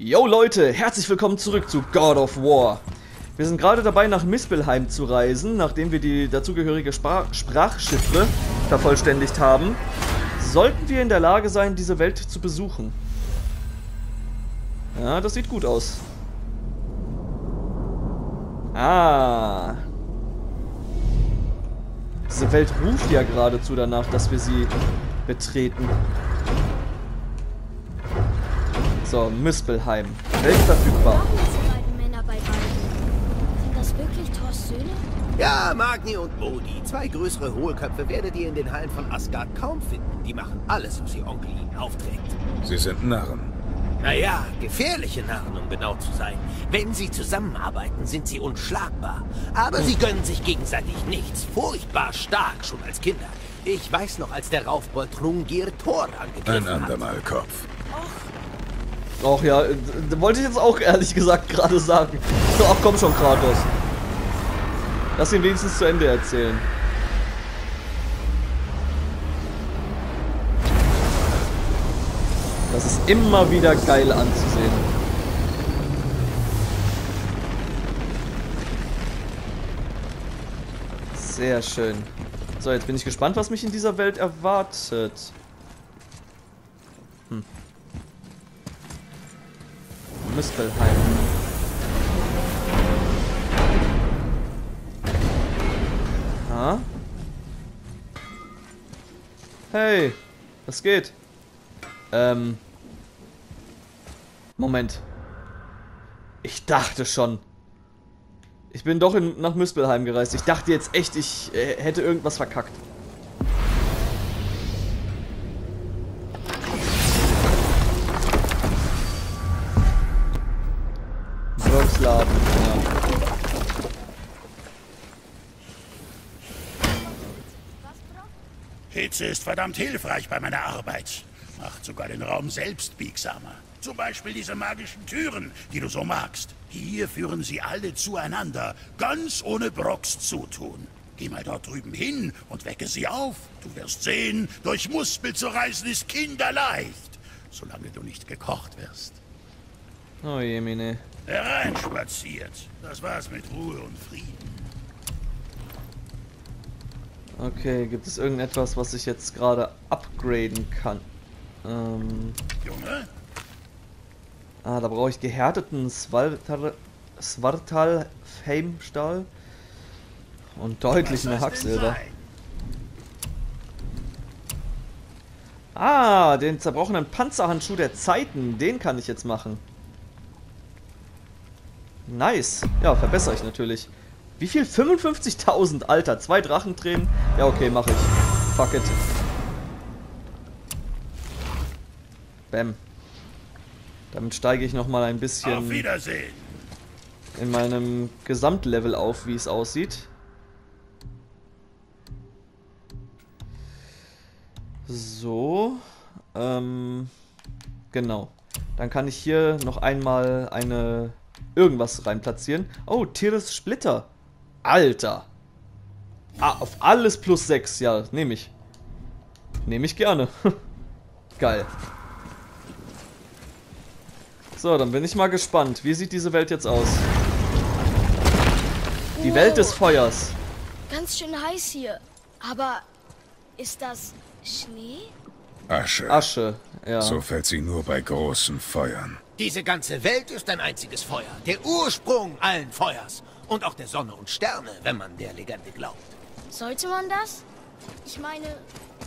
Yo Leute, herzlich willkommen zurück zu God of War. Wir sind gerade dabei, nach Muspelheim zu reisen, nachdem wir die dazugehörige Sprachchiffre vervollständigt haben. Sollten wir in der Lage sein, diese Welt zu besuchen? Ja, das sieht gut aus. Ah. Diese Welt ruft ja geradezu danach, dass wir sie betreten. So, Muspelheim. Welt verfügbar. Sind das wirklich Thors Söhne? Ja, Magni und Modi. Zwei größere Hohlköpfe werdet ihr in den Hallen von Asgard kaum finden. Die machen alles, was ihr Onkel ihnen aufträgt. Sie sind Narren. Naja, gefährliche Narren, um genau zu sein. Wenn sie zusammenarbeiten, sind sie unschlagbar. Aber sie gönnen sich gegenseitig nichts. Furchtbar stark, schon als Kinder. Ich weiß noch, als der Raufbold Hrungnir Thor angegriffen hat. Ein andermal Kopf. Och ja, wollte ich jetzt auch ehrlich gesagt gerade sagen. So, ach komm schon, Kratos. Lass ihn wenigstens zu Ende erzählen. Das ist immer wieder geil anzusehen. Sehr schön. So, jetzt bin ich gespannt, was mich in dieser Welt erwartet. Muspelheim. Ah. Hey, was geht? Moment. Ich dachte schon. Ich bin doch nach Muspelheim gereist. Ich dachte jetzt echt, ich hätte irgendwas verkackt. Ja. Hitze ist verdammt hilfreich bei meiner Arbeit. Macht sogar den Raum selbst biegsamer. Zum Beispiel diese magischen Türen, die du so magst. Hier führen sie alle zueinander, ganz ohne Brocks Zutun. Geh mal dort drüben hin und wecke sie auf. Du wirst sehen, durch Muspel zu reisen ist kinderleicht, solange du nicht gekocht wirst. Oh je, meine. Hereinspaziert. Das war's mit Ruhe und Frieden. Okay, gibt es irgendetwas, was ich jetzt gerade upgraden kann? Junge? Ah, da brauche ich gehärteten Svartalfheimstahl und deutlich mehr Hacksilber. Ah, den zerbrochenen Panzerhandschuh der Zeiten, den kann ich jetzt machen. Nice. Ja, verbessere ich natürlich. Wie viel? 55.000, Alter. 2 Drachentränen. Ja, okay, mache ich. Fuck it. Bam. Damit steige ich nochmal ein bisschen auf Wiedersehen in meinem Gesamtlevel auf, wie es aussieht. So. Genau. Dann kann ich hier noch einmal eine... irgendwas rein platzieren. Oh, Tieres Splitter. Alter. Ah, auf alles plus 6. Ja, nehme ich. Nehme ich gerne. Geil. So, dann bin ich mal gespannt. Wie sieht diese Welt jetzt aus? Die Welt des Feuers. Ganz schön heiß hier. Aber ist das Schnee? Asche. Asche, ja. So fällt sie nur bei großen Feuern. Diese ganze Welt ist ein einziges Feuer. Der Ursprung allen Feuers. Und auch der Sonne und Sterne, wenn man der Legende glaubt. Sollte man das? Ich meine,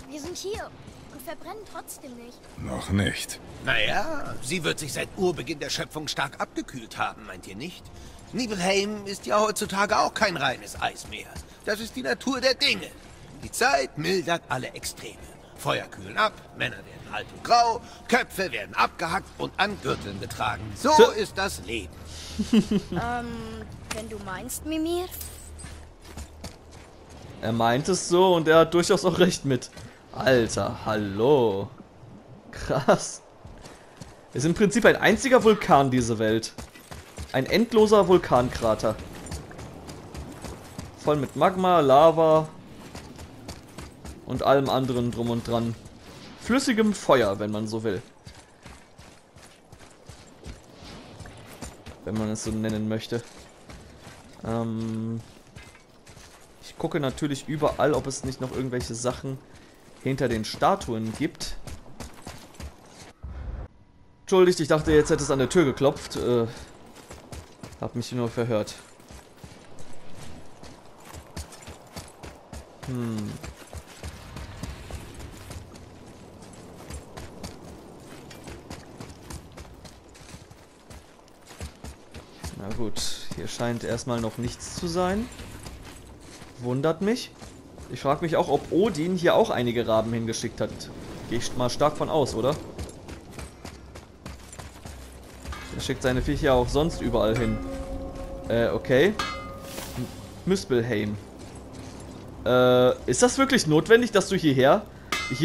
wir sind hier und verbrennen trotzdem nicht. Noch nicht. Naja, sie wird sich seit Urbeginn der Schöpfung stark abgekühlt haben, meint ihr nicht? Nibelheim ist ja heutzutage auch kein reines Eismeer. Das ist die Natur der Dinge. Die Zeit mildert alle Extreme. Feuer kühlen ab, Männer werden alt und grau, Köpfe werden abgehackt und an Gürteln getragen. So ist das Leben. Wenn du meinst, Mimir? Er meint es so und er hat durchaus auch recht mit. Alter, hallo. Krass. Ist im Prinzip ein einziger Vulkan, diese Welt. Ein endloser Vulkankrater. Voll mit Magma, Lava und allem anderen drum und dran. Flüssigem Feuer, wenn man so will. wenn man es so nennen möchte. Ich gucke natürlich überall, ob es nicht noch irgendwelche Sachen hinter den Statuen gibt. Entschuldigt, ich dachte, jetzt hätte es an der Tür geklopft. Hab mich nur verhört. Na gut, hier scheint erstmal noch nichts zu sein. Wundert mich. Ich frage mich auch, ob Odin hier auch einige Raben hingeschickt hat. Gehe ich mal stark von aus, oder? Er schickt seine Viecher ja auch sonst überall hin. Okay. Muspelheim. Ist das wirklich notwendig, dass du hier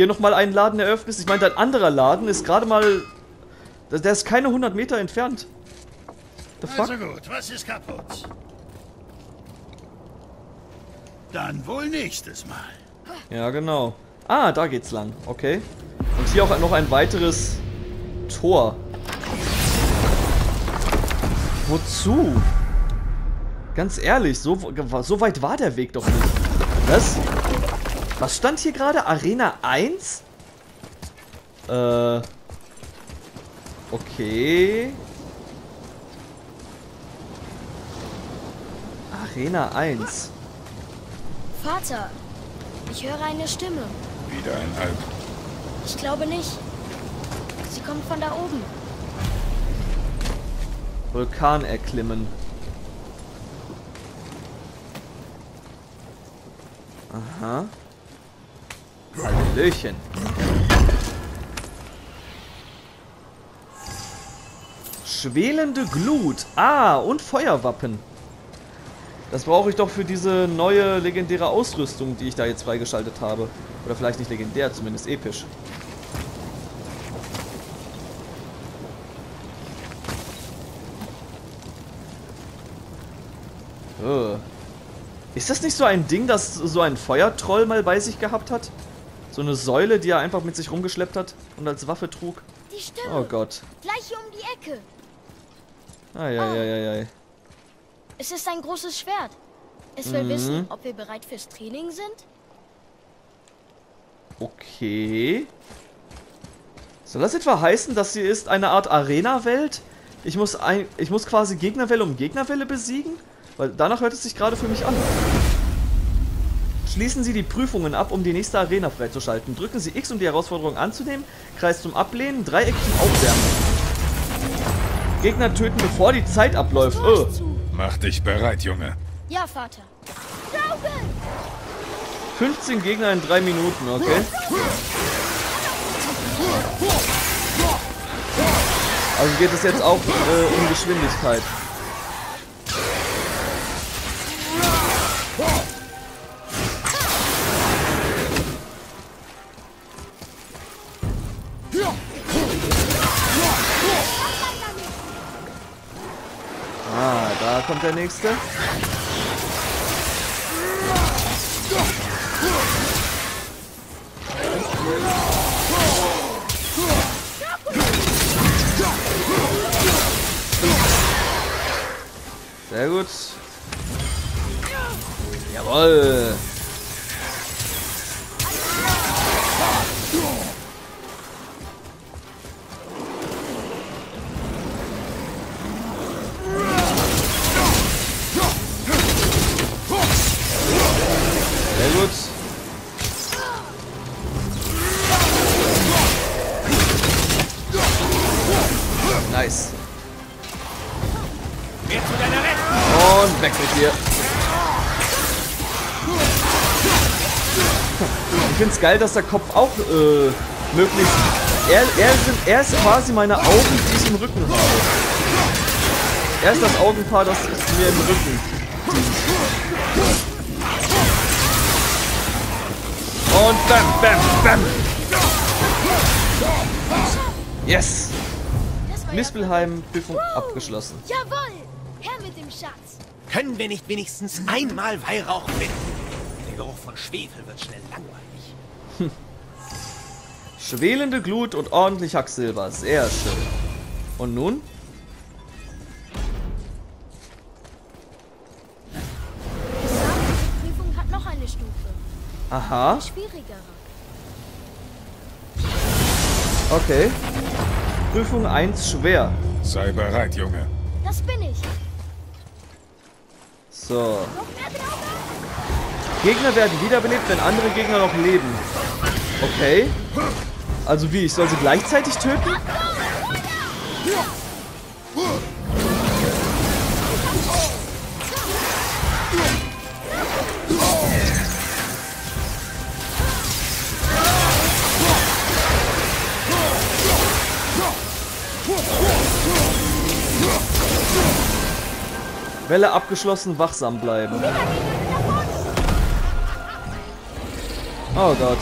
nochmal einen Laden eröffnest? Ich meine, dein anderer Laden ist gerade mal... Der ist keine 100 Meter entfernt. The fuck? Also gut, was ist kaputt? Dann wohl nächstes Mal. Ja, genau. Ah, da geht's lang. Okay. Und hier auch noch ein weiteres Tor. Wozu? Ganz ehrlich, so weit war der Weg doch nicht. Was? Was stand hier gerade? Arena 1? Okay. Arena 1. Vater, ich höre eine Stimme. Wieder ein Alp. Ich glaube nicht. Sie kommt von da oben. Vulkan erklimmen. Aha. Hallöchen. Schwelende Glut. Ah, und Feuerwappen. Das brauche ich doch für diese neue legendäre Ausrüstung, die ich da jetzt freigeschaltet habe. Oder vielleicht nicht legendär, zumindest episch. Ist das nicht so ein Ding, das so ein Feuertroll mal bei sich gehabt hat? So eine Säule, die er einfach mit sich rumgeschleppt hat und als Waffe trug? Die Stimme. Oh Gott. Gleich hier um die Ecke. Ai. Es ist ein großes Schwert. Es will wissen, ob wir bereit fürs Training sind. Okay. Soll das etwa heißen, dass hier ist eine Art Arena-Welt? Ich muss quasi Gegnerwelle um Gegnerwelle besiegen? Weil danach hört es sich gerade für mich an. Schließen Sie die Prüfungen ab, um die nächste Arena freizuschalten. Drücken Sie X, um die Herausforderung anzunehmen. Kreis zum Ablehnen, Dreieck zum Aufwärmen. Gegner töten, bevor die Zeit abläuft. Oh. Mach dich bereit, Junge. Ja, Vater. 15 Gegner in 3 Minuten, okay. Also geht es jetzt auch um Geschwindigkeit. Da kommt der nächste. Sehr gut. Jawohl. Ich find's geil, dass der Kopf auch möglichst... Er ist quasi meine Augen, die ich im Rücken habe. Er ist das Augenpaar, das ist mir im Rücken. Und bam, bam, bam. Yes. Muspelheim, Prüfung abgeschlossen. Jawohl. Her mit dem Schatz. Können wir nicht wenigstens einmal Weihrauch finden? Der Geruch von Schwefel wird schnell langweilig. Schwelende Glut und ordentlich Hacksilber. Sehr schön. Und nun? Aha. Okay. Prüfung 1 schwer. Sei bereit, Junge. Das bin ich. So. Gegner werden wiederbelebt, wenn andere Gegner noch leben. Okay. Also wie, ich soll sie gleichzeitig töten? Welle abgeschlossen, wachsam bleiben. Oh Gott.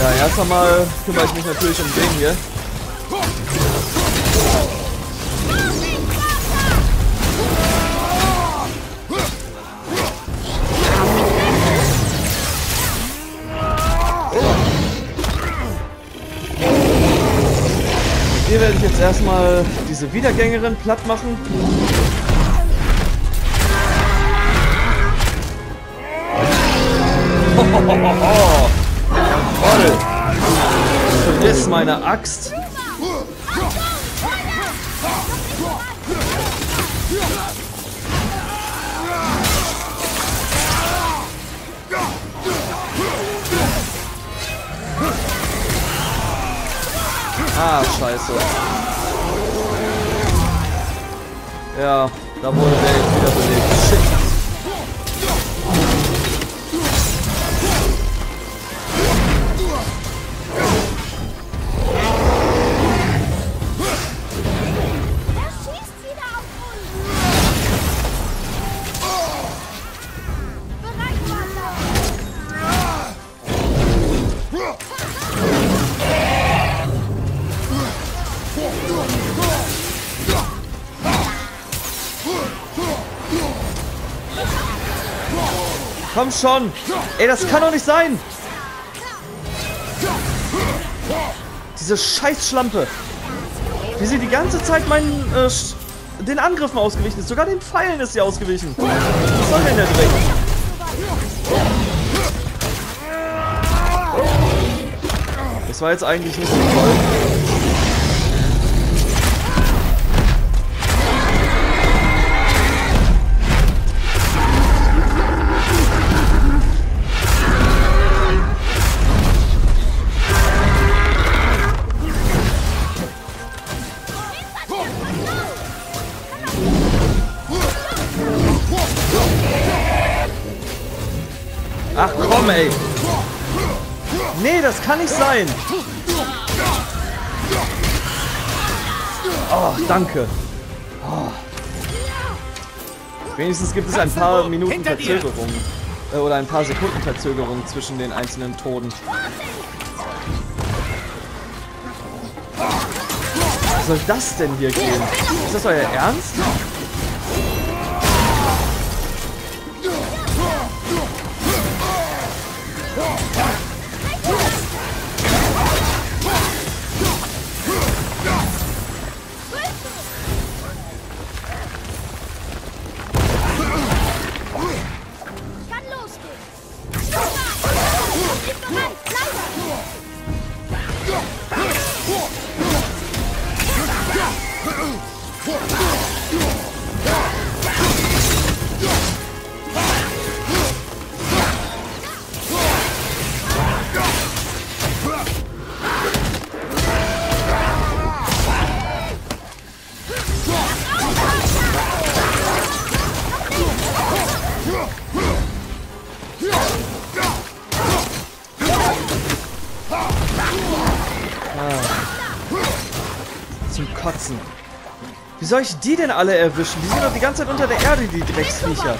Ja, erst einmal kümmere ich mich natürlich um den hier. Hier werde ich jetzt erstmal diese Wiedergängerin platt machen. Hohohoho. Jawoll. Vergiss meine Axt. Ah, scheiße. Ja, da wurde der jetzt wieder belegt. Shit. Er schießt wieder auf uns. Bereit, Walter. Komm schon! Ey, das kann doch nicht sein! Diese Scheißschlampe! Wie sie die ganze Zeit meinen, den Angriffen ausgewichen ist. Sogar den Pfeilen ist sie ausgewichen. Was soll denn der Dreck? Das war jetzt eigentlich nicht so toll. Ach komm, ey. Nee, das kann nicht sein. Oh, danke. Oh. Wenigstens gibt es ein paar Minuten Verzögerung. Oder ein paar Sekunden Verzögerung zwischen den einzelnen Toten. Was soll das denn hier gehen? Ist das euer Ernst? Wie soll ich die denn alle erwischen? Die sind doch die ganze Zeit unter der Erde, die Drecksviecher.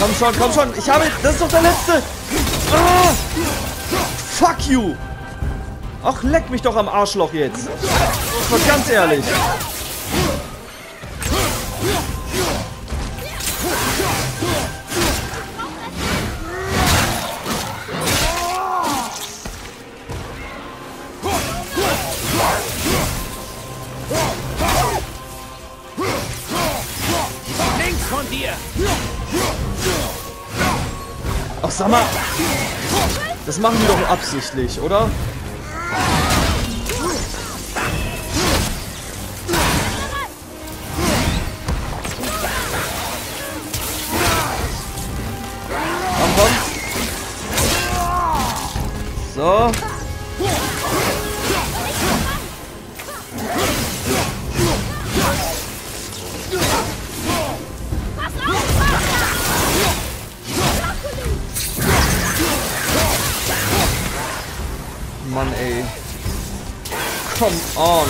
Komm schon, komm schon. Ich habe... Das ist doch der letzte. Ah! Fuck you. Ach, leck mich doch am Arschloch jetzt. Mal ganz ehrlich. Links von dir. Ach, sag mal. Das machen die doch absichtlich, oder? So. Mann, ey. Come on.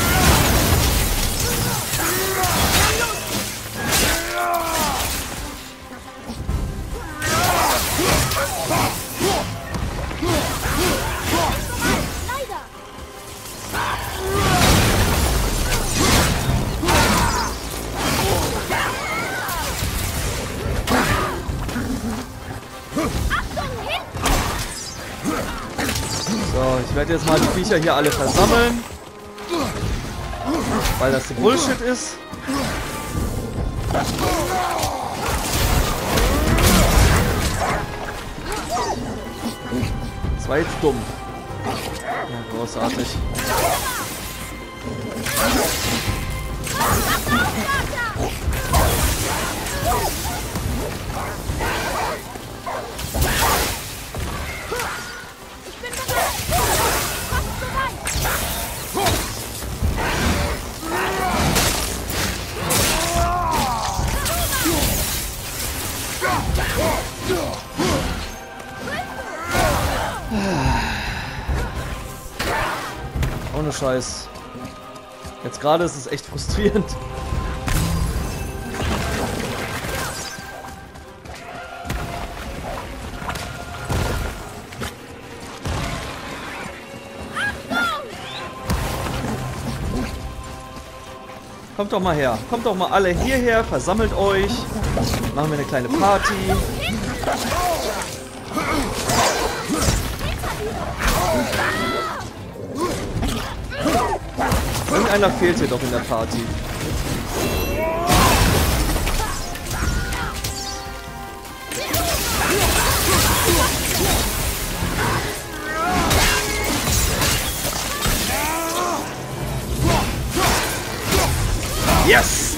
Ich werde jetzt mal die Viecher hier alle versammeln, weil das Bullshit ist. Das war jetzt dumm. Ja, großartig. Ohne Scheiß. Jetzt gerade ist es echt frustrierend. Kommt doch mal her. Kommt doch mal alle hierher. Versammelt euch. Machen wir eine kleine Party. Irgendeiner fehlt hier doch in der Party. Yes!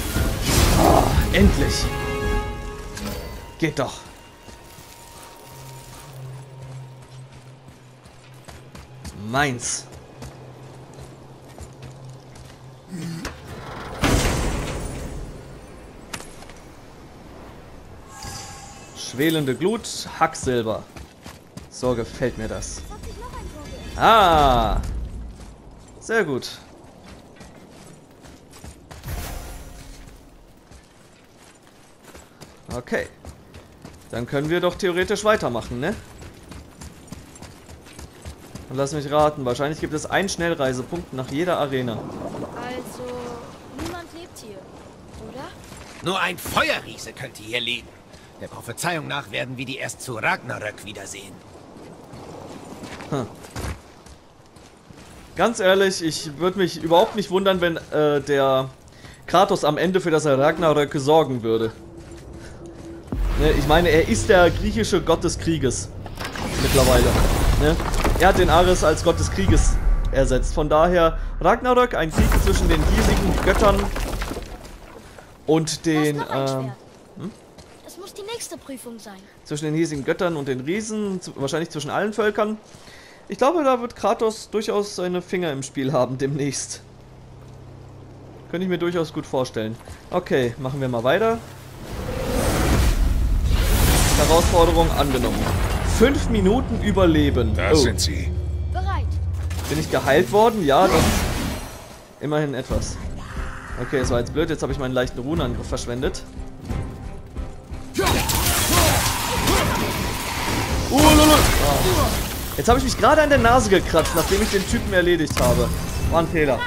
Oh, endlich! Geht doch! Meins! Schwelende Glut, Hacksilber. So gefällt mir das. Ah! Sehr gut. Okay. Dann können wir doch theoretisch weitermachen, ne? Und lass mich raten, wahrscheinlich gibt es einen Schnellreisepunkt nach jeder Arena. Also, niemand lebt hier, oder? Nur ein Feuerriese könnte hier leben. Der Prophezeiung nach werden wir die erst zu Ragnarök wiedersehen. Hm. Ganz ehrlich, ich würde mich überhaupt nicht wundern, wenn der Kratos am Ende für das Ragnarök sorgen würde. Ne, ich meine, er ist der griechische Gott des Krieges mittlerweile. Ne? Er hat den Ares als Gott des Krieges ersetzt. Von daher Ragnarök, ein Krieg zwischen den hiesigen Göttern und den... Das muss die nächste Prüfung sein. Zwischen den hiesigen Göttern und den Riesen, wahrscheinlich zwischen allen Völkern. Ich glaube, da wird Kratos durchaus seine Finger im Spiel haben demnächst. Könnte ich mir durchaus gut vorstellen. Okay, machen wir mal weiter. Herausforderung angenommen. 5 Minuten überleben. Da sind sie. Bereit. Bin ich geheilt worden? Ja, das ist immerhin etwas. Okay, es war jetzt blöd. Jetzt habe ich meinen leichten Runenangriff verschwendet. Oh. Jetzt habe ich mich gerade an der Nase gekratzt, nachdem ich den Typen erledigt habe. War ein Fehler.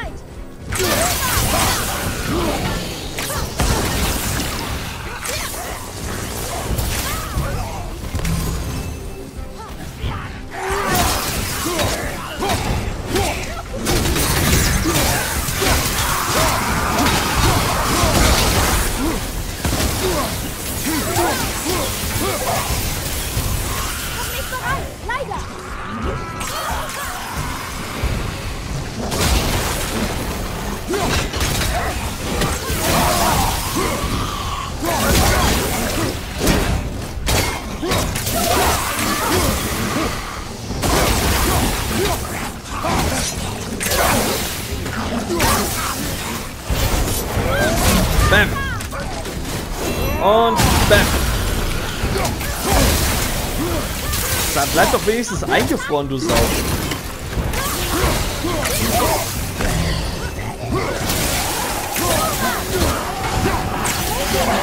Bam. Und bam. Da bleibt doch wenigstens eingefroren, du Sau.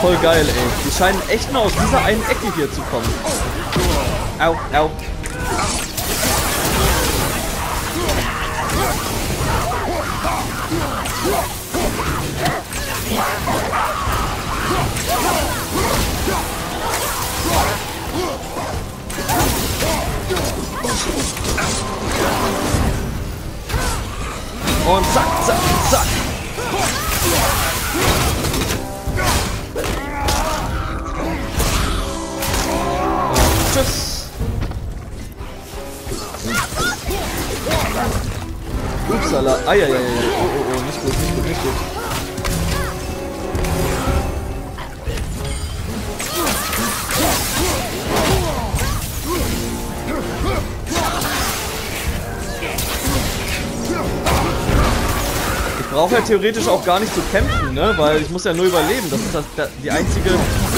Voll geil, ey. Die scheinen echt nur aus dieser einen Ecke hier zu kommen. Au, au. Und zack, zack, zack. Und tschüss. Upsala. Ah, ja, ja, ja. Oh, oh, oh. Nicht gut, nicht gut, nicht gut. Ich brauche ja theoretisch auch gar nicht zu kämpfen, ne? Weil ich muss ja nur überleben. Das ist die einzige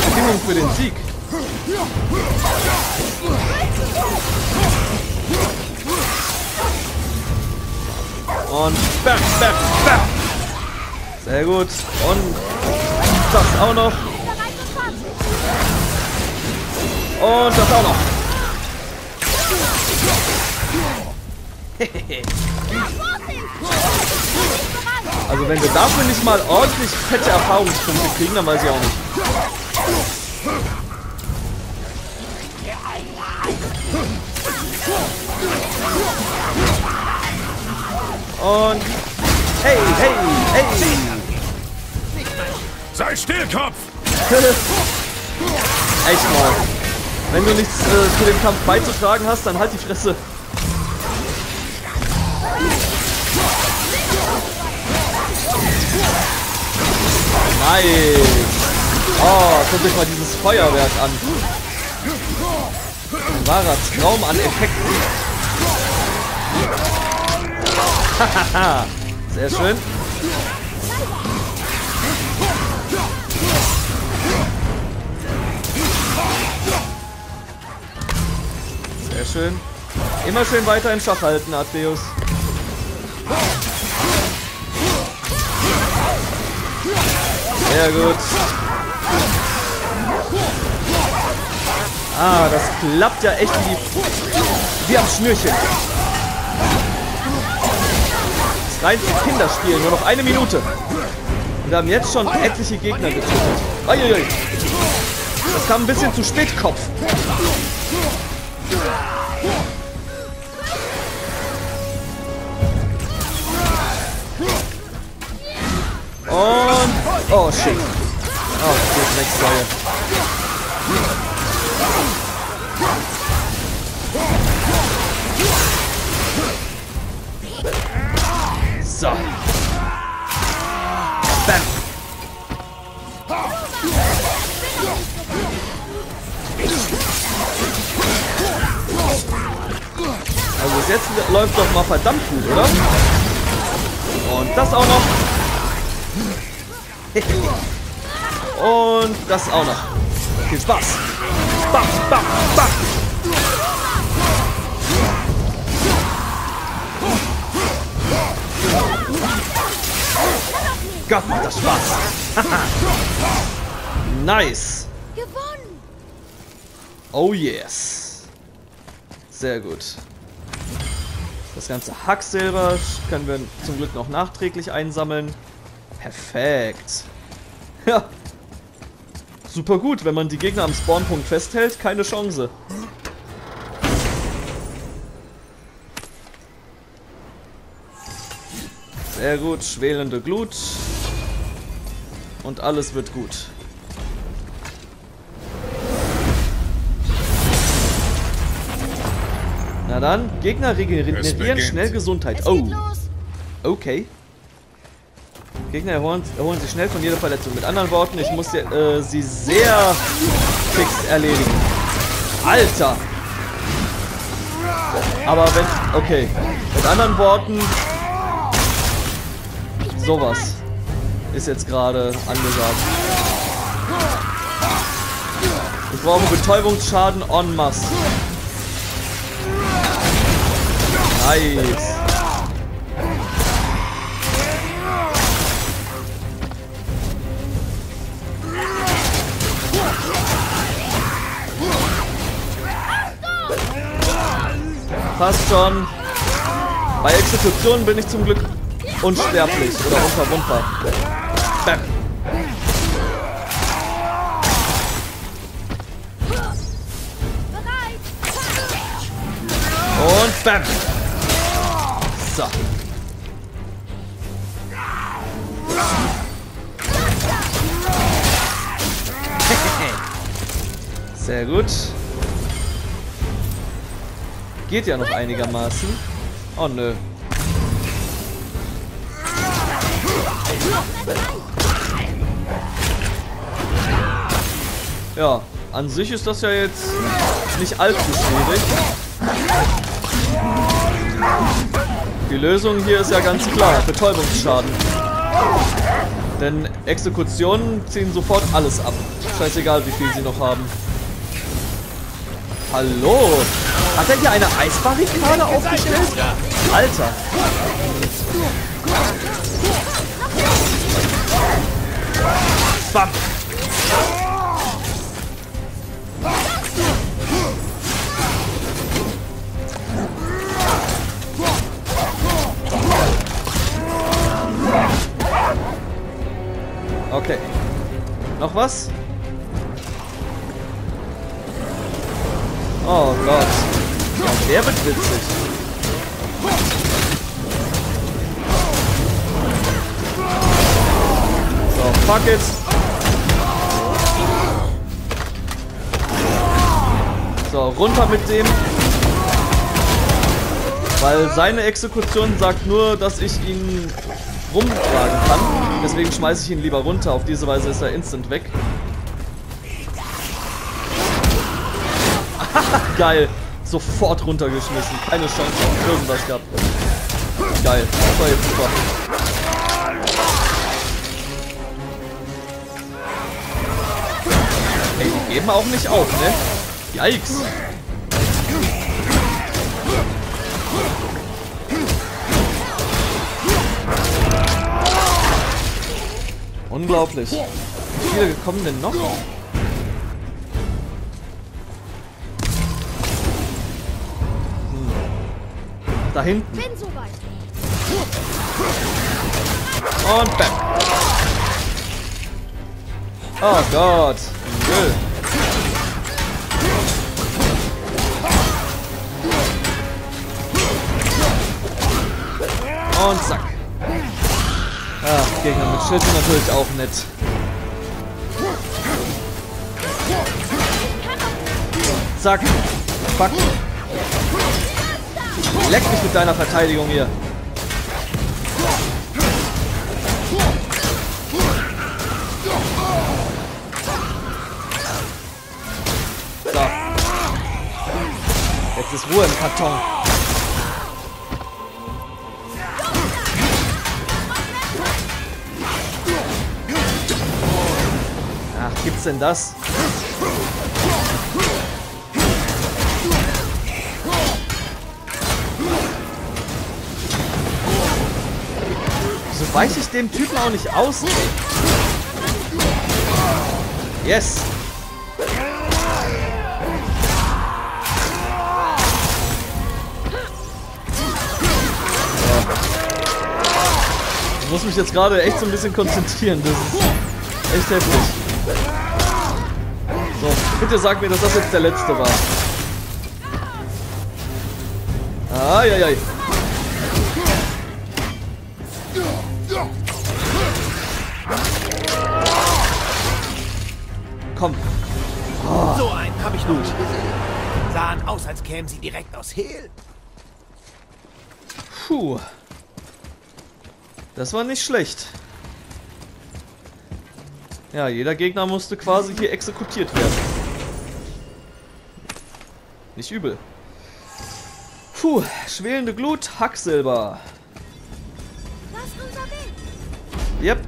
Bedingung für den Sieg. Und bam, bam, bam. Sehr gut. Und das auch noch. Und das auch noch. Hehehe. Also wenn wir dafür nicht mal ordentlich fette Erfahrungspunkte kriegen, dann weiß ich auch nicht. Und hey, hey, hey! Sei still, Kopf! Echt mal. Wenn du nichts zu dem Kampf beizutragen hast, dann halt die Fresse. Nice! Oh, guckt euch mal dieses Feuerwerk an. Ein wahrer Traum an Effekten. Hahaha! Sehr schön. Sehr schön. Immer schön weiter in Schach halten, Atreus. Sehr gut. Ah, das klappt ja echt wie am Schnürchen. Das reinste Kinderspiel, nur noch eine Minute. Und wir haben jetzt schon etliche Gegner getötet. Uiuiui. Das kam ein bisschen zu spät, Kopf. Und... oh, shit. Oh, das ist recht geil. So. Bam. Also bis jetzt läuft doch mal verdammt gut, oder? Und das auch noch. Und das auch noch. Viel Spaß. Bam, bam, bam. Gott, macht das Spaß. Nice. Gewonnen. Oh yes. Sehr gut. Das ganze Hacksilber können wir zum Glück noch nachträglich einsammeln. Perfekt. Ja. Super gut, wenn man die Gegner am Spawnpunkt festhält, keine Chance. Sehr gut, schwelende Glut. Und alles wird gut. Na dann, Gegner regenerieren schnell Gesundheit. Oh. Okay. Gegner erholen sich schnell von jeder Verletzung. Mit anderen Worten, ich muss sie sehr fix erledigen. Alter! Aber wenn... Okay. Mit anderen Worten... Sowas ist jetzt gerade angesagt. Ich brauche Betäubungsschaden en masse. Nice. Passt schon. Bei Exekutionen bin ich zum Glück unsterblich oder unverwundbar. Bam. Und bam. So. Sehr gut. Geht ja noch einigermaßen. Oh nö. Ja, an sich ist das ja jetzt nicht allzu schwierig. Die Lösung hier ist ja ganz klar, Betäubungsschaden. Denn Exekutionen ziehen sofort alles ab. Scheißegal, wie viel sie noch haben. Hallo! Hat er hier eine Eisbarrikade aufgestellt? Alter! Bam! Okay. Noch was? Oh Gott. Ja, der wird witzig. So, fuck it. So, runter mit dem. Weil seine Exekution sagt nur, dass ich ihn rumtragen kann. Deswegen schmeiße ich ihn lieber runter. Auf diese Weise ist er instant weg. Geil. Sofort runtergeschmissen. Keine Chance auf irgendwas gehabt. Geil. Das war jetzt super. Ey, die geben auch nicht auf, ne? Yikes. Unglaublich. Wie viele kommen denn noch? Da hinten. Und bam. Oh Gott. Nö. Und zack. Ach, Gegner mit Schild natürlich auch nett. Zack. Fuck. Leck mich mit deiner Verteidigung hier. So. Jetzt ist Ruhe im Karton. Ach, gibt's denn das? Weiche ich dem Typen auch nicht aus? Yes! muss mich jetzt gerade echt so ein bisschen konzentrieren. Das ist echt heftig. So, bitte sag mir, dass das jetzt der letzte war. Ai. Komm. Oh. So einen habe ich noch nicht gesehen. Sahen aus, als kämen sie direkt aus Hel. Puh. Das war nicht schlecht. Ja, jeder Gegner musste quasi hier exekutiert werden. Nicht übel. Puh, schwelende Glut, Hacksilber. Yep.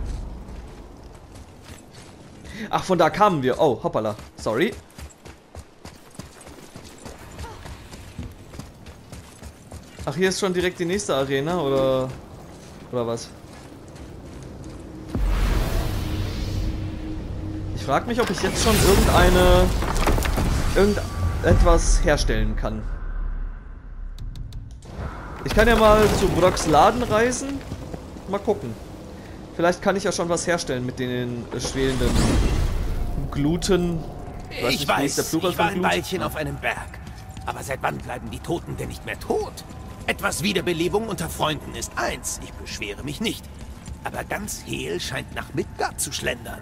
Ach, von da kamen wir. Oh, hoppala. Sorry. Ach, hier ist schon direkt die nächste Arena, oder? Oder was? Ich frage mich, ob ich jetzt schon irgendetwas herstellen kann. Ich kann ja mal zu Brocks Laden reisen. Mal gucken. Vielleicht kann ich ja schon was herstellen mit den schwelenden Gluten. Ich war ein Weilchen auf einem Berg. Aber seit wann bleiben die Toten denn nicht mehr tot? Etwas Wiederbelebung unter Freunden ist eins. Ich beschwere mich nicht. Aber ganz Hel scheint nach Midgard zu schlendern.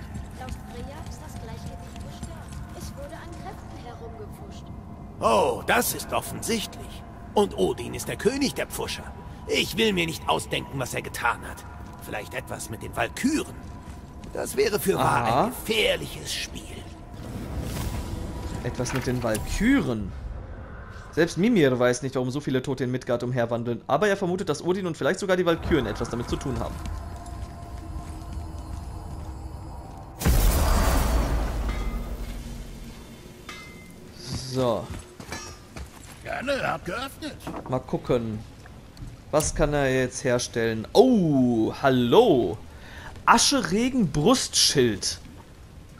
Oh, das ist offensichtlich. Und Odin ist der König der Pfuscher. Ich will mir nicht ausdenken, was er getan hat. Vielleicht etwas mit den Walküren. Das wäre für wahr ein gefährliches Spiel. Etwas mit den Walküren? Selbst Mimir weiß nicht, warum so viele Tote in Midgard umherwandeln. Aber er vermutet, dass Odin und vielleicht sogar die Walküren etwas damit zu tun haben. So. Gerne, hab geöffnet. Mal gucken. Was kann er jetzt herstellen? Oh, hallo. Ascheregen-Brustschild.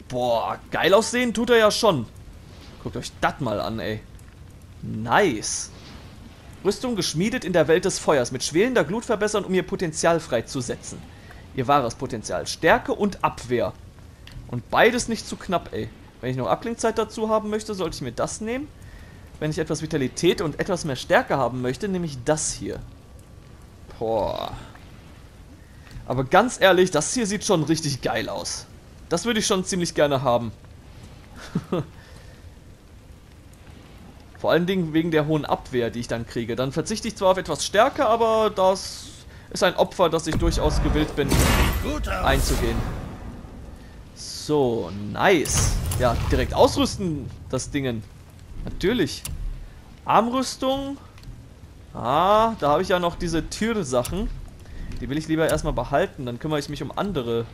Boah, geil aussehen tut er ja schon. Guckt euch das mal an, ey. Nice. Rüstung geschmiedet in der Welt des Feuers. Mit schwelender Glut verbessern, um ihr Potenzial freizusetzen. Ihr wahres Potenzial. Stärke und Abwehr. Und beides nicht zu knapp, ey. Wenn ich noch Abklingzeit dazu haben möchte, sollte ich mir das nehmen. Wenn ich etwas Vitalität und etwas mehr Stärke haben möchte, nehme ich das hier. Boah. Aber ganz ehrlich, das hier sieht schon richtig geil aus. Das würde ich schon ziemlich gerne haben. Vor allen Dingen wegen der hohen Abwehr, die ich dann kriege. Dann verzichte ich zwar auf etwas Stärke, aber das ist ein Opfer, das ich durchaus gewillt bin, einzugehen. So, nice. Ja, direkt ausrüsten, das Ding. Natürlich. Armrüstung. Ah, da habe ich ja noch diese Tür-Sachen. Die will ich lieber erstmal behalten. Dann kümmere ich mich um andere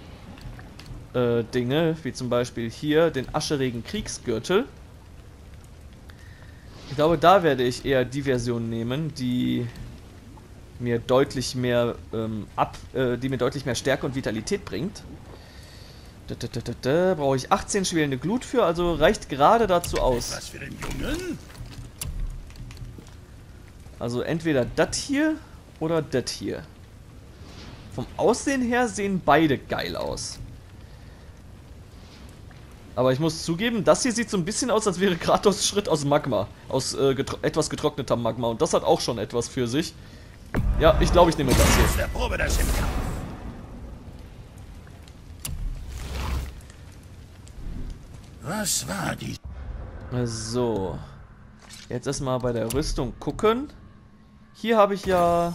Dinge. Wie zum Beispiel hier den Ascheregen Kriegsgürtel. Ich glaube, da werde ich eher die Version nehmen, die mir deutlich mehr Stärke und Vitalität bringt. Brauche ich 18 schwelende Glut für, also reicht gerade dazu aus. Was für den Jungen? Also entweder das hier oder das hier. Vom Aussehen her sehen beide geil aus. Aber ich muss zugeben, das hier sieht so ein bisschen aus, als wäre Kratos Schritt aus Magma. Aus etwas getrocknetem Magma. Und das hat auch schon etwas für sich. Ja, ich glaube, ich nehme das hier. Was war die? So. Jetzt erstmal bei der Rüstung gucken. Hier habe ich ja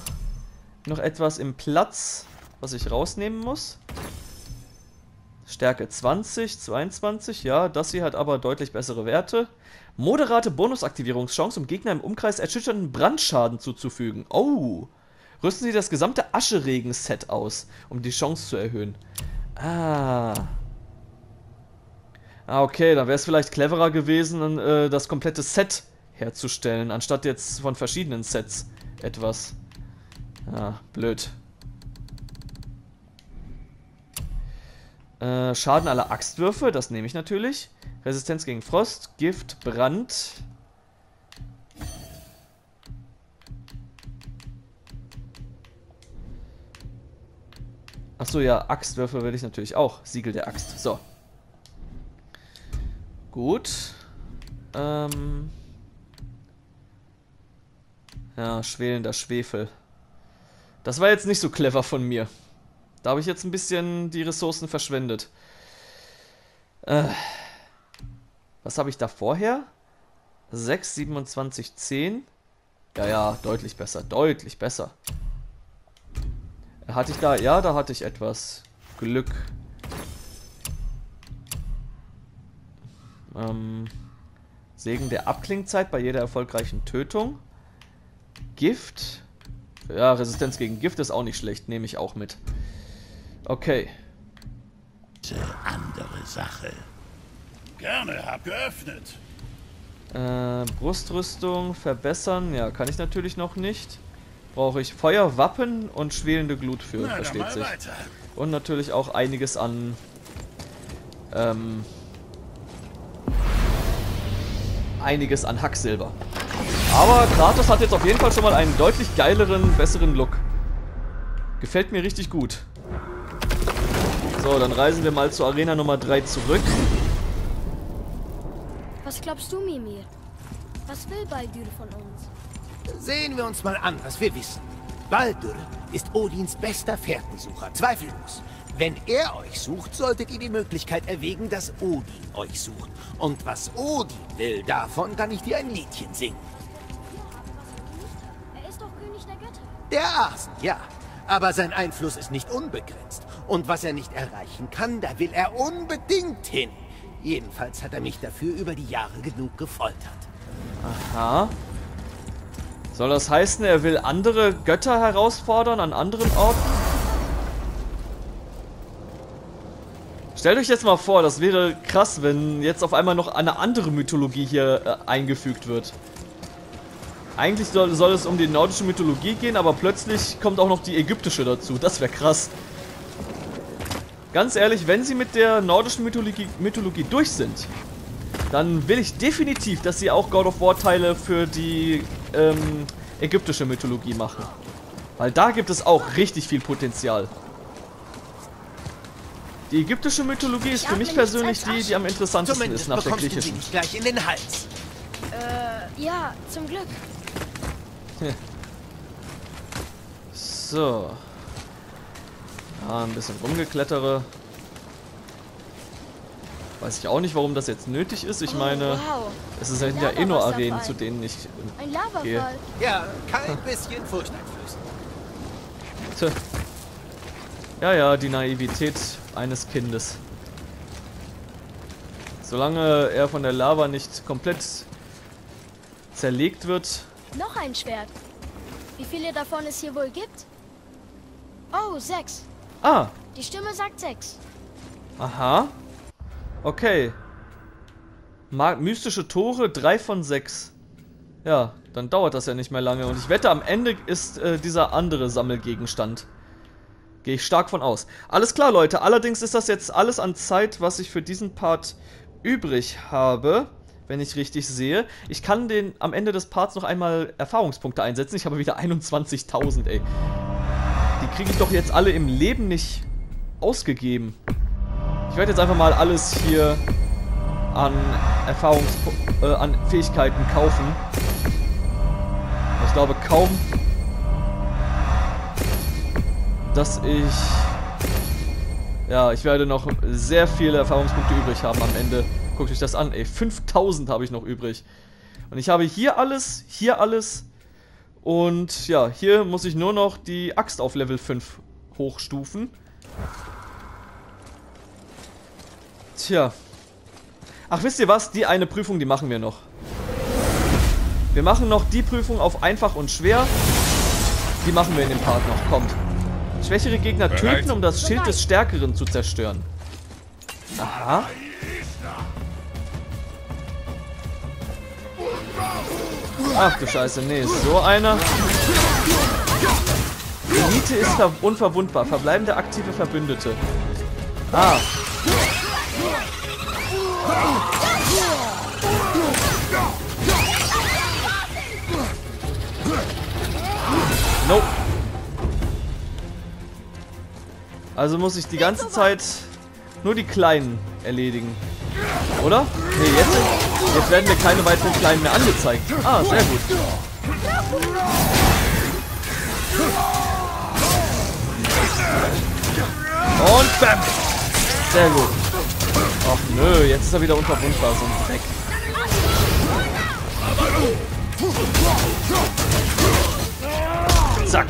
noch etwas im Platz, was ich rausnehmen muss. Stärke 20, 22, ja, das hier hat aber deutlich bessere Werte. Moderate Bonusaktivierungschance, um Gegner im Umkreis erschütternden Brandschaden zuzufügen. Oh, rüsten Sie das gesamte Ascheregen-Set aus, um die Chance zu erhöhen. Ah, okay, dann wäre es vielleicht cleverer gewesen, das komplette Set herzustellen, anstatt jetzt von verschiedenen Sets etwas. Ja, blöd. Schaden aller Axtwürfe, das nehme ich natürlich. Resistenz gegen Frost, Gift, Brand. Achso, ja, Axtwürfel will ich natürlich auch. Siegel der Axt. So. Gut. Ja, schwelender Schwefel. Das war jetzt nicht so clever von mir. Da habe ich jetzt ein bisschen die Ressourcen verschwendet. Was habe ich da vorher? 6, 27, 10. Ja, deutlich besser. Deutlich besser. Hatte ich da... Ja, da hatte ich etwas Glück. Segen der Abklingzeit bei jeder erfolgreichen Tötung. Gift. Ja, Resistenz gegen Gift ist auch nicht schlecht. Nehme ich auch mit. Okay. Andere Sache. Gerne, hab geöffnet. Brustrüstung verbessern. Ja, kann ich natürlich noch nicht. Brauche ich Feuerwappen und schwelende Glut für. Na, versteht sich. Weiter. Und natürlich auch einiges an... einiges an Hacksilber. Aber Kratos hat jetzt auf jeden Fall schon mal einen deutlich geileren, besseren Look. Gefällt mir richtig gut. So, dann reisen wir mal zur Arena Nummer 3 zurück. Was glaubst du, Mimir? Was will Baldur von uns? Sehen wir uns mal an, was wir wissen. Baldur ist Odins bester Fährtensucher, zweifellos. Wenn er euch sucht, solltet ihr die Möglichkeit erwägen, dass Odin euch sucht. Und was Odin will, davon kann ich dir ein Liedchen singen. Er ist doch König der Götter. Der Asen, ja. Aber sein Einfluss ist nicht unbegrenzt. Und was er nicht erreichen kann, da will er unbedingt hin. Jedenfalls hat er mich dafür über die Jahre genug gefoltert. Aha. Soll das heißen, er will andere Götter herausfordern an anderen Orten? Stellt euch jetzt mal vor, das wäre krass, wenn jetzt auf einmal noch eine andere Mythologie hier eingefügt wird. Eigentlich soll es um die nordische Mythologie gehen, aber plötzlich kommt auch noch die ägyptische dazu. Das wäre krass. Ganz ehrlich, wenn sie mit der nordischen Mythologie durch sind, dann will ich definitiv, dass sie auch God of War Teile für die ägyptische Mythologie machen. Weil da gibt es auch richtig viel Potenzial. Die ägyptische Mythologie ist für mich persönlich die, die am interessantesten ist nach der griechischen. Zumindest bekommst du sie nicht gleich in den Hals. Ja, zum Glück. So. Ja, ein bisschen rumgeklettere. Weiß ich auch nicht, warum das jetzt nötig ist. Ich meine, es ist ja eh nur Arenen, zu denen ich gehe. Ja, kein bisschen furchteinflößend. Tja. Ja, die Naivität eines Kindes. Solange er von der Lava nicht komplett zerlegt wird. Noch ein Schwert. Wie viele davon es hier wohl gibt? Oh, 6. Ah. Die Stimme sagt 6. Aha. Okay. Mystische Tore, 3 von 6. Ja, dann dauert das ja nicht mehr lange. Und ich wette, am Ende ist dieser andere Sammelgegenstand. Gehe ich stark von aus. Alles klar, Leute. Allerdings ist das jetzt alles an Zeit, was ich für diesen Part übrig habe, wenn ich richtig sehe. Ich kann den am Ende des Parts noch einmal Erfahrungspunkte einsetzen. Ich habe wieder 21.000, ey. Die kriege ich doch jetzt alle im Leben nicht ausgegeben. Ich werde jetzt einfach mal alles hier an an Fähigkeiten kaufen. Ich glaube kaum, dass ich... Ja, ich werde noch sehr viele Erfahrungspunkte übrig haben am Ende. Guckt euch das an, ey. 5000 habe ich noch übrig. Und ich habe hier alles. Und ja, hier muss ich nur noch die Axt auf Level 5 hochstufen. Tja. Ach, wisst ihr was? Die eine Prüfung, die machen wir noch. Wir machen noch die Prüfung auf einfach und schwer. Die machen wir in dem Part noch. Kommt. Schwächere Gegner töten, um das Schild des Stärkeren zu zerstören. Aha. Ach du Scheiße, nee, so einer. Die Niete ist unverwundbar. Verbleibende aktive Verbündete. Ah. Nope. Also muss ich die ganze Zeit nur die Kleinen erledigen. Oder? Ne, jetzt werden mir keine weiteren Kleinen mehr angezeigt. Ah, sehr gut. Und bam! Sehr gut. Ach nö, jetzt ist er wieder unverwundbar, so ein Dreck. Zack.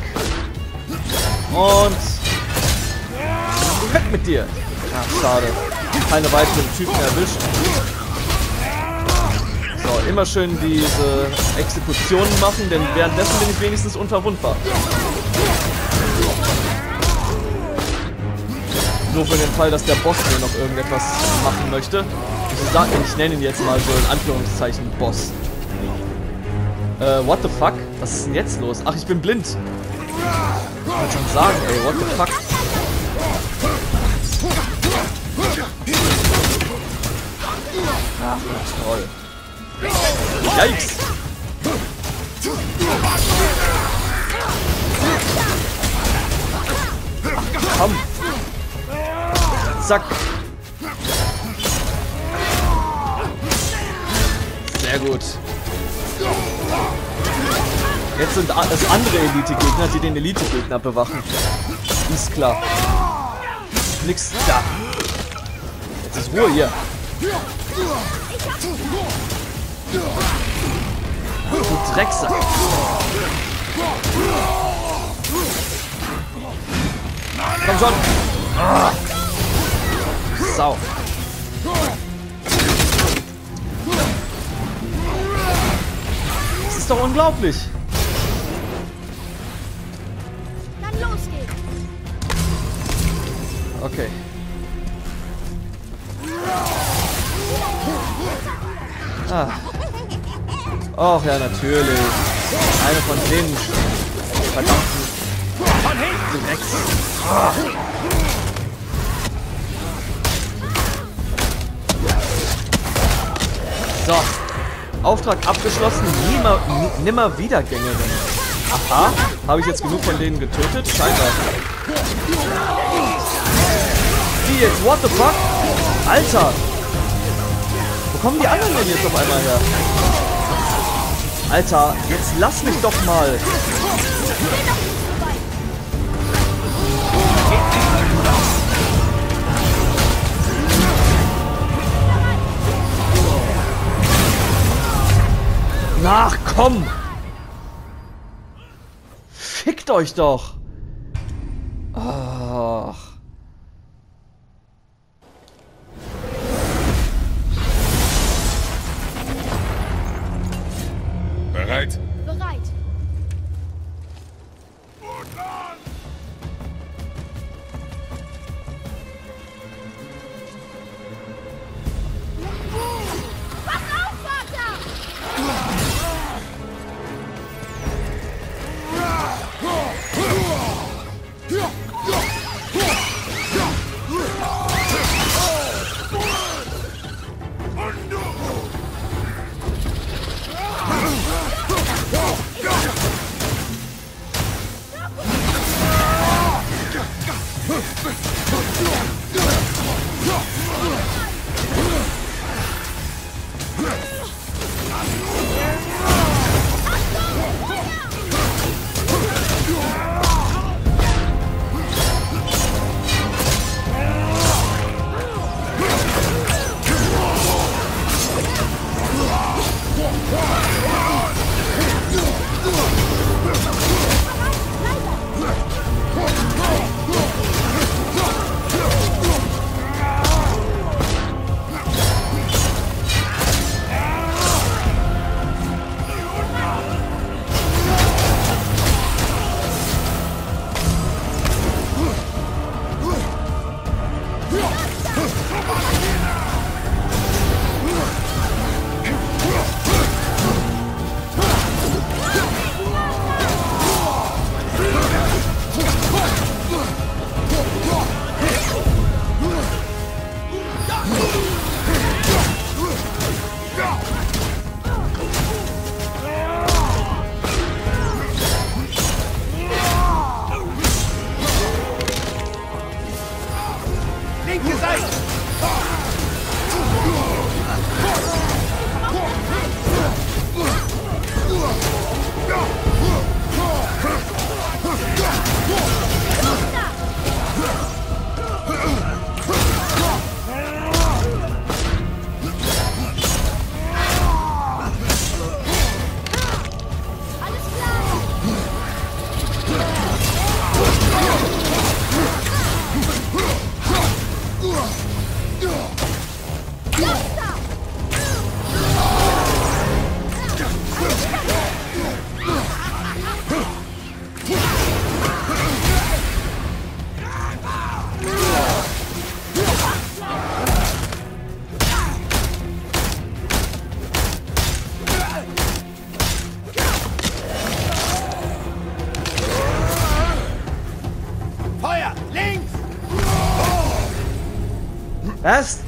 Und weg mit dir. Ach, schade. Keine weiteren Typen erwischt. So, immer schön diese Exekutionen machen, denn währenddessen bin ich wenigstens unverwundbar. Nur für den Fall, dass der Boss mir noch irgendetwas machen möchte. Ich nenne ihn jetzt mal so in Anführungszeichen Boss. What the fuck? Was ist denn jetzt los? Ach, ich bin blind. Ich wollte schon sagen, ey, what the fuck? Ach, toll. Yikes! Ach, komm! Zack! Sehr gut. Jetzt sind es andere Elite-Gegner, die den Elite-Gegner bewachen. Ist klar. Nix da. Jetzt ist Ruhe hier. Du Drecksack. Komm schon. Ah. Sau. Das ist doch unglaublich. Dann los geht's. Okay. Ah. Och ja, natürlich. Eine von denen. Verdammten Drecks. Ah. So. Auftrag abgeschlossen. Nimmer Wiedergängerin. Aha. Habe ich jetzt genug von denen getötet? Scheinbar. Die jetzt, what the fuck? Alter. Wo kommen die anderen denn jetzt auf einmal her? Alter, jetzt lass mich doch mal. Ach komm! Fickt euch doch! Ach. Bereit? Bereit! Was?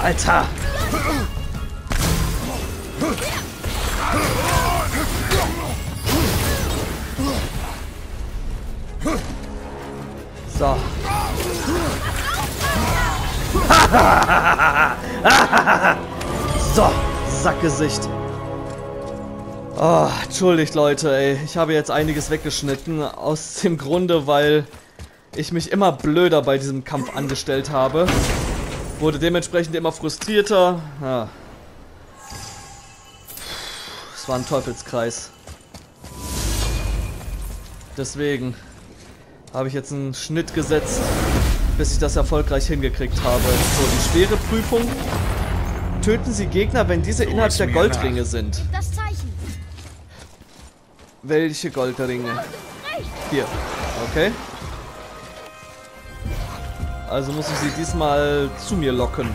Alter! So. So, Sackgesicht. Oh, entschuldigt Leute, ey. Ich habe jetzt einiges weggeschnitten. Aus dem Grunde, weil ich mich immer blöder bei diesem Kampf angestellt habe. Wurde dementsprechend immer frustrierter. Ja. Es war ein Teufelskreis. Deswegen habe ich jetzt einen Schnitt gesetzt, bis ich das erfolgreich hingekriegt habe. So, die schwere Prüfung. Töten Sie Gegner, wenn diese innerhalb der Goldringe sind. Welche Goldringe? Hier. Okay. Also muss ich sie diesmal zu mir locken.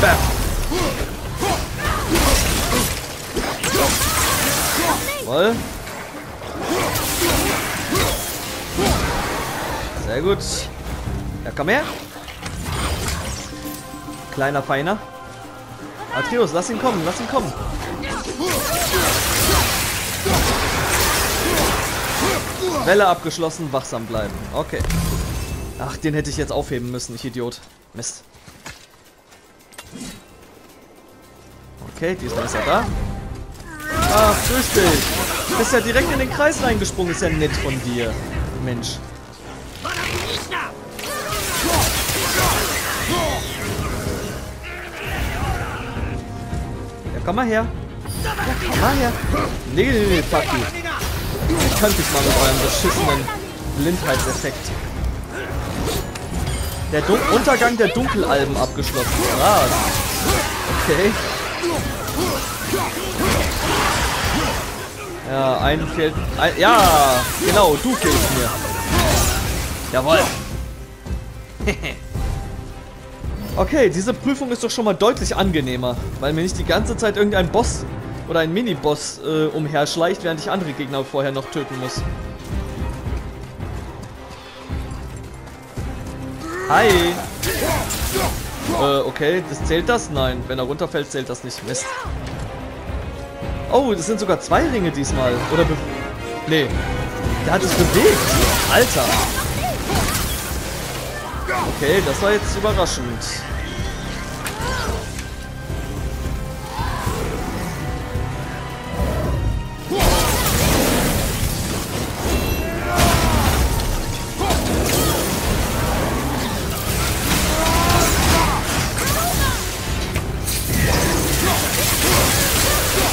Bam. Jawohl. Sehr gut. Ja, komm her. Kleiner, feiner. Atreus, lass ihn kommen, lass ihn kommen. Welle abgeschlossen, wachsam bleiben. Okay. Ach, den hätte ich jetzt aufheben müssen, ich Idiot. Mist. Okay, diesmal ist er da. Ach, grüß dich. Bist ja direkt in den Kreis reingesprungen, ist ja nett von dir. Mensch. Komm mal her. Ja, komm mal her. Nee, nee, nee, fuck you. Ich könnte dich mal mit eurem beschissenen Blindheitseffekt. Der Untergang der Dunkelalben abgeschlossen. Krass. Okay. Ja, einen fehlt... ja, genau, du fehlst mir. Jawohl. Okay, diese Prüfung ist doch schon mal deutlich angenehmer, weil mir nicht die ganze Zeit irgendein Boss oder ein Mini-Boss umherschleicht, während ich andere Gegner vorher noch töten muss. Hi! Okay, das zählt das? Nein, wenn er runterfällt, zählt das nicht. Mist. Oh, das sind sogar zwei Ringe diesmal. Oder nee. Der hat es bewegt. Alter. Okay, das war jetzt überraschend.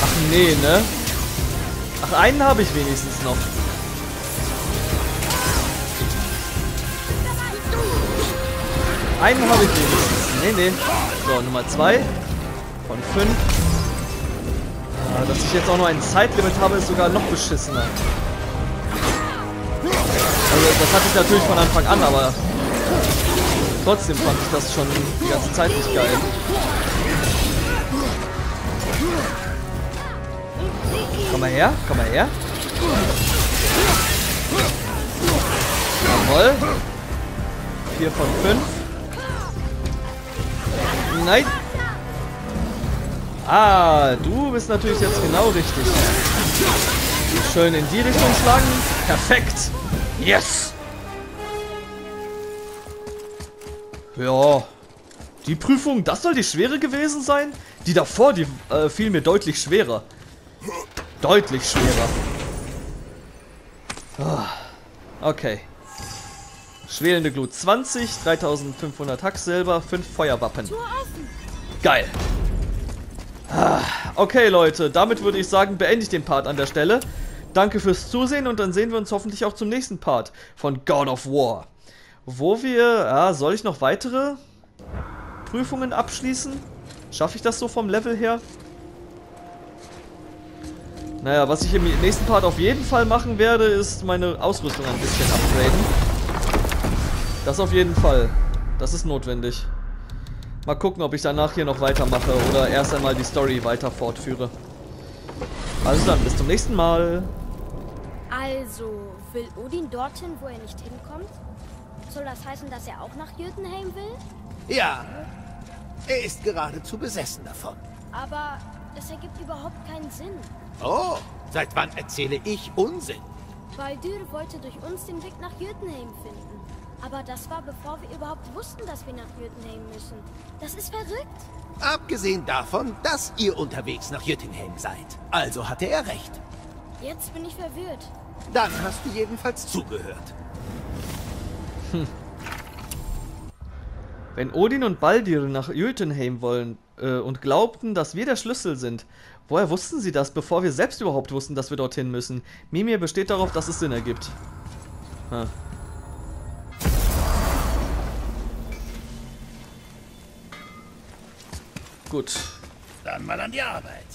Ach nee, ne? Ach, einen habe ich wenigstens noch. Einen habe ich wenigstens. Nee, nee. So, Nummer 2 von 5. Dass ich jetzt auch noch ein Zeitlimit habe, ist sogar noch beschissener. Also, das hatte ich natürlich von Anfang an, aber trotzdem fand ich das schon die ganze Zeit nicht geil. Komm mal her, komm mal her. Jawohl. 4 von 5. Nein! Ah, du bist natürlich jetzt genau richtig. Schön in die Richtung schlagen. Perfekt! Yes! Ja, die Prüfung, das soll die schwere gewesen sein? Die davor, die fiel mir deutlich schwerer. Deutlich schwerer. Oh, okay. Schwelende Glut 20, 3500 Hacksilber, 5 Feuerwappen. Geil. Okay, Leute, damit würde ich sagen, beende ich den Part an der Stelle. Danke fürs Zusehen und dann sehen wir uns hoffentlich auch zum nächsten Part von God of War. Wo wir... Ja, soll ich noch weitere Prüfungen abschließen? Schaffe ich das so vom Level her? Naja, was ich im nächsten Part auf jeden Fall machen werde, ist meine Ausrüstung ein bisschen upgraden. Das auf jeden Fall. Das ist notwendig. Mal gucken, ob ich danach hier noch weitermache oder erst einmal die Story weiter fortführe. Also dann, bis zum nächsten Mal. Also, will Odin dorthin, wo er nicht hinkommt? Soll das heißen, dass er auch nach Jötunheim will? Ja, er ist geradezu besessen davon. Aber das ergibt überhaupt keinen Sinn. Oh, seit wann erzähle ich Unsinn? Valdir wollte durch uns den Weg nach Jötunheim finden. Aber das war, bevor wir überhaupt wussten, dass wir nach Jötunheim müssen. Das ist verrückt. Abgesehen davon, dass ihr unterwegs nach Jötunheim seid. Also hatte er recht. Jetzt bin ich verwirrt. Dann hast du jedenfalls zugehört. Hm. Wenn Odin und Baldur nach Jötunheim wollen und glaubten, dass wir der Schlüssel sind, woher wussten sie das, bevor wir selbst überhaupt wussten, dass wir dorthin müssen? Mimir besteht darauf, dass es Sinn ergibt. Hm. Gut. Dann mal an die Arbeit.